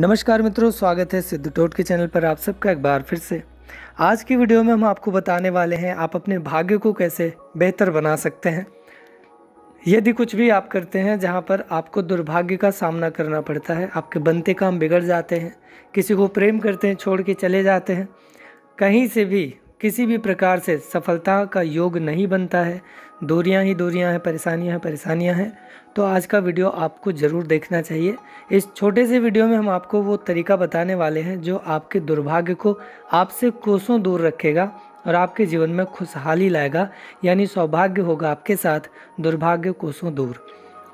नमस्कार मित्रों, स्वागत है सिद्धटोट के चैनल पर आप सबका एक बार फिर से। आज की वीडियो में हम आपको बताने वाले हैं आप अपने भाग्य को कैसे बेहतर बना सकते हैं यदि कुछ भी आप करते हैं जहां पर आपको दुर्भाग्य का सामना करना पड़ता है। आपके बनते काम बिगड़ जाते हैं, किसी को प्रेम करते हैं छोड़ के चले जाते हैं, कहीं से भी किसी भी प्रकार से सफलता का योग नहीं बनता है, दूरियां ही दूरियां हैं, परेशानियां हैं परेशानियां हैं। तो आज का वीडियो आपको ज़रूर देखना चाहिए। इस छोटे से वीडियो में हम आपको वो तरीका बताने वाले हैं जो आपके दुर्भाग्य को आपसे कोसों दूर रखेगा और आपके जीवन में खुशहाली लाएगा, यानी सौभाग्य होगा आपके साथ, दुर्भाग्य कोसों दूर।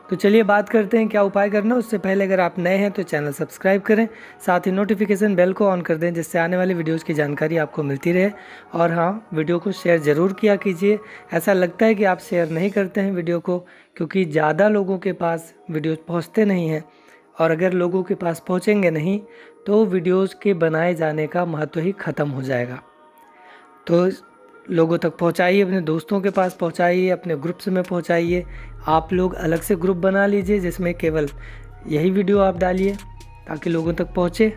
तो चलिए बात करते हैं क्या उपाय करना। उससे पहले अगर आप नए हैं तो चैनल सब्सक्राइब करें, साथ ही नोटिफिकेशन बेल को ऑन कर दें जिससे आने वाले वीडियोस की जानकारी आपको मिलती रहे। और हाँ, वीडियो को शेयर ज़रूर किया कीजिए। ऐसा लगता है कि आप शेयर नहीं करते हैं वीडियो को, क्योंकि ज़्यादा लोगों के पास वीडियोज़ पहुँचते नहीं हैं, और अगर लोगों के पास पहुँचेंगे नहीं तो वीडियोज़ के बनाए जाने का महत्व ही ख़त्म हो जाएगा। तो लोगों तक पहुंचाइए, अपने दोस्तों के पास पहुंचाइए, अपने ग्रुप्स में पहुंचाइए। आप लोग अलग से ग्रुप बना लीजिए जिसमें केवल यही वीडियो आप डालिए ताकि लोगों तक पहुंचे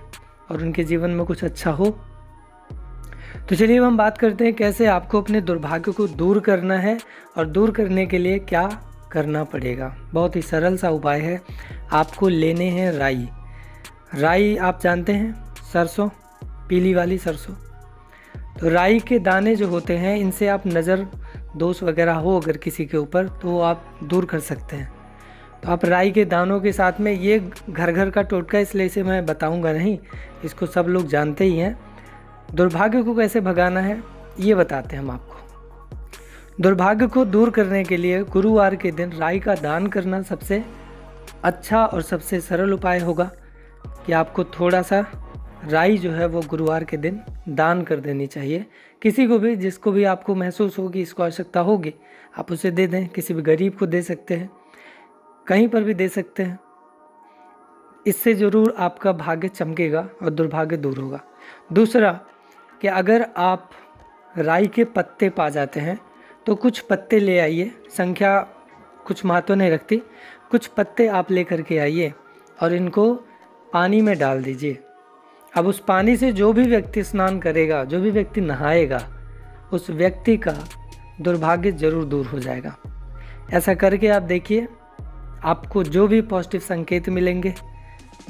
और उनके जीवन में कुछ अच्छा हो। तो चलिए हम बात करते हैं कैसे आपको अपने दुर्भाग्य को दूर करना है और दूर करने के लिए क्या करना पड़ेगा। बहुत ही सरल सा उपाय है। आपको लेने हैं राई। राई आप जानते हैं, सरसों, पीली वाली सरसों। तो राई के दाने जो होते हैं इनसे आप नज़र दोष वगैरह हो अगर किसी के ऊपर तो वो आप दूर कर सकते हैं। तो आप राई के दानों के साथ में, ये घर घर का टोटका इसलिए इसे मैं बताऊंगा नहीं, इसको सब लोग जानते ही हैं। दुर्भाग्य को कैसे भगाना है ये बताते हैं हम आपको। दुर्भाग्य को दूर करने के लिए गुरुवार के दिन राई का दान करना सबसे अच्छा और सबसे सरल उपाय होगा कि आपको थोड़ा सा राई जो है वो गुरुवार के दिन दान कर देनी चाहिए। किसी को भी, जिसको भी आपको महसूस होगी इसको आवश्यकता होगी, आप उसे दे दें। किसी भी गरीब को दे सकते हैं, कहीं पर भी दे सकते हैं। इससे ज़रूर आपका भाग्य चमकेगा और दुर्भाग्य दूर होगा। दूसरा कि अगर आप राई के पत्ते पा जाते हैं तो कुछ पत्ते ले आइए, संख्या कुछ महत्व नहीं रखती। कुछ पत्ते आप ले करके आइए और इनको पानी में डाल दीजिए। अब उस पानी से जो भी व्यक्ति स्नान करेगा, जो भी व्यक्ति नहाएगा, उस व्यक्ति का दुर्भाग्य जरूर दूर हो जाएगा। ऐसा करके आप देखिए, आपको जो भी पॉजिटिव संकेत मिलेंगे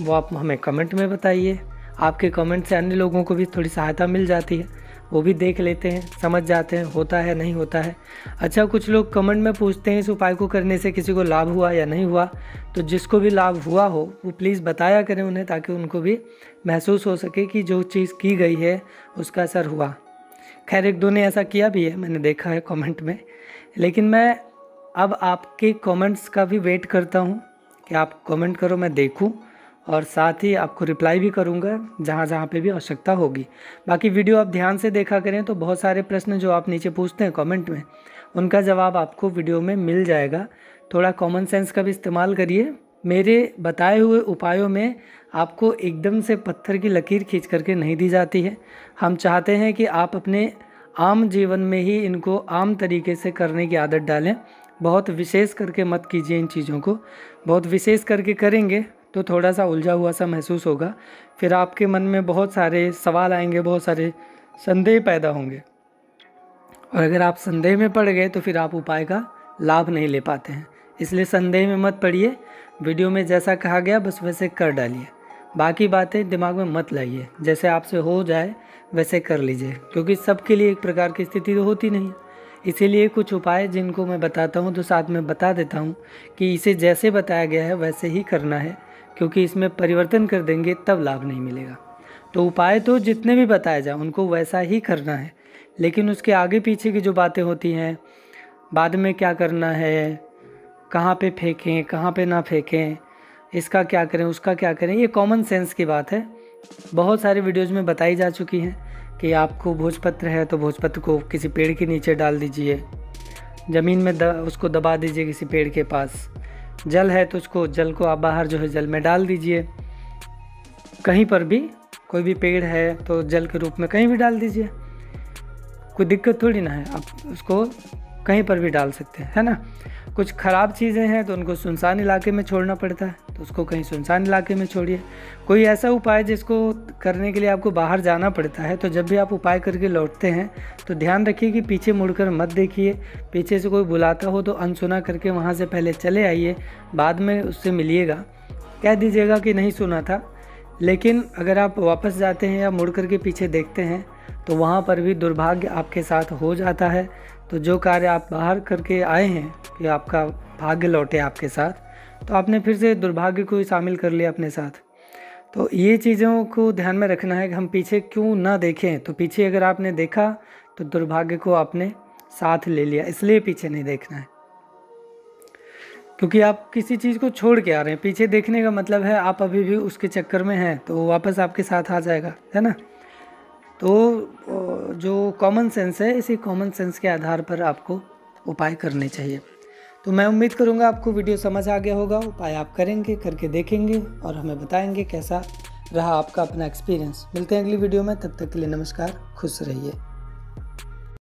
वो आप हमें कमेंट में बताइए। आपके कमेंट से अन्य लोगों को भी थोड़ी सहायता मिल जाती है, वो भी देख लेते हैं, समझ जाते हैं होता है नहीं होता है। अच्छा, कुछ लोग कमेंट में पूछते हैं इस उपाय को करने से किसी को लाभ हुआ या नहीं हुआ। तो जिसको भी लाभ हुआ हो वो प्लीज़ बताया करें उन्हें, ताकि उनको भी महसूस हो सके कि जो चीज़ की गई है उसका असर हुआ। खैर, एक दो ने ऐसा किया भी है, मैंने देखा है कमेंट में। लेकिन मैं अब आपके कमेंट्स का भी वेट करता हूँ कि आप कमेंट करो, मैं देखूँ और साथ ही आपको रिप्लाई भी करूंगा जहाँ जहाँ पे भी आवश्यकता होगी। बाकी वीडियो आप ध्यान से देखा करें तो बहुत सारे प्रश्न जो आप नीचे पूछते हैं कमेंट में, उनका जवाब आपको वीडियो में मिल जाएगा। थोड़ा कॉमन सेंस का भी इस्तेमाल करिए। मेरे बताए हुए उपायों में आपको एकदम से पत्थर की लकीर खींच करके नहीं दी जाती है। हम चाहते हैं कि आप अपने आम जीवन में ही इनको आम तरीके से करने की आदत डालें। बहुत विशेष करके मत कीजिए इन चीज़ों को। बहुत विशेष करके करेंगे तो थोड़ा सा उलझा हुआ सा महसूस होगा, फिर आपके मन में बहुत सारे सवाल आएंगे, बहुत सारे संदेह पैदा होंगे, और अगर आप संदेह में पड़ गए तो फिर आप उपाय का लाभ नहीं ले पाते हैं। इसलिए संदेह में मत पड़िए। वीडियो में जैसा कहा गया बस वैसे कर डालिए, बाकी बातें दिमाग में मत लाइए। जैसे आपसे हो जाए वैसे कर लीजिए, क्योंकि सबके लिए एक प्रकार की स्थिति तो होती नहीं। इसीलिए कुछ उपाय जिनको मैं बताता हूँ तो साथ में बता देता हूँ कि इसे जैसे बताया गया है वैसे ही करना है, क्योंकि इसमें परिवर्तन कर देंगे तब लाभ नहीं मिलेगा। तो उपाय तो जितने भी बताए जाए उनको वैसा ही करना है, लेकिन उसके आगे पीछे की जो बातें होती हैं, बाद में क्या करना है, कहाँ पे फेंकें कहाँ पे ना फेंकें, इसका क्या करें उसका क्या करें, ये कॉमन सेंस की बात है। बहुत सारे वीडियोज़ में बताई जा चुकी हैं कि आपको भोजपत्र है तो भोजपत्र को किसी पेड़ के नीचे डाल दीजिए, ज़मीन में उसको दबा दीजिए किसी पेड़ के पास। जल है तो उसको, जल को आप बाहर जो है जल में डाल दीजिए। कहीं पर भी कोई भी पेड़ है तो जल के रूप में कहीं भी डाल दीजिए, कोई दिक्कत थोड़ी ना है। आप उसको कहीं पर भी डाल सकते हैं, है ना। कुछ ख़राब चीज़ें हैं तो उनको सुनसान इलाके में छोड़ना पड़ता है, तो उसको कहीं सुनसान इलाके में छोड़िए। कोई ऐसा उपाय जिसको करने के लिए आपको बाहर जाना पड़ता है, तो जब भी आप उपाय करके लौटते हैं तो ध्यान रखिए कि पीछे मुड़कर मत देखिए। पीछे से कोई बुलाता हो तो अनसुना करके वहाँ से पहले चले आइए, बाद में उससे मिलिएगा, कह दीजिएगा कि नहीं सुना था। लेकिन अगर आप वापस जाते हैं या मुड़ करके पीछे देखते हैं तो वहाँ पर भी दुर्भाग्य आपके साथ हो जाता है। तो जो कार्य आप बाहर करके आए हैं कि आपका भाग्य लौटे आपके साथ, तो आपने फिर से दुर्भाग्य को ही शामिल कर लिया अपने साथ। तो ये चीज़ों को ध्यान में रखना है कि हम पीछे क्यों ना देखें। तो पीछे अगर आपने देखा तो दुर्भाग्य को आपने साथ ले लिया, इसलिए पीछे नहीं देखना है। क्योंकि आप किसी चीज़ को छोड़ के आ रहे हैं, पीछे देखने का मतलब है आप अभी भी उसके चक्कर में हैं, तो वो वापस आपके साथ आ जाएगा, है ना। तो जो कॉमन सेंस है, इसी कॉमन सेंस के आधार पर आपको उपाय करने चाहिए। तो मैं उम्मीद करूँगा आपको वीडियो समझ आ गया होगा। उपाय आप करेंगे, करके देखेंगे और हमें बताएंगे कैसा रहा आपका अपना एक्सपीरियंस। मिलते हैं अगली वीडियो में, तब तक के लिए नमस्कार, खुश रहिए।